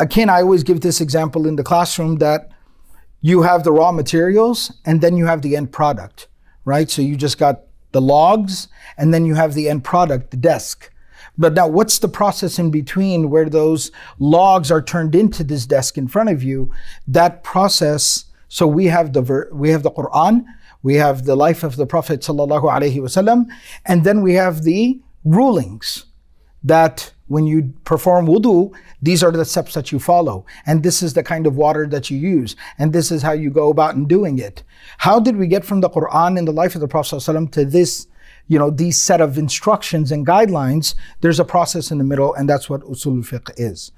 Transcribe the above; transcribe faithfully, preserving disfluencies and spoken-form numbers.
Again, I always give this example in the classroom that you have the raw materials and then you have the end product, right? So you just got the logs and then you have the end product, the desk. But now what's the process in between where those logs are turned into this desk in front of you? That process, so we have the ver we have the Qur'an, we have the life of the Prophet SallAllahu Alaihi Wasallam, and then we have the rulings that when you perform wudu, these are the steps that you follow. And this is the kind of water that you use. And this is how you go about in doing it. How did we get from the Qur'an and the life of the Prophet ﷺ to this, you know, these set of instructions and guidelines? There's a process in the middle, and that's what usul fiqh is.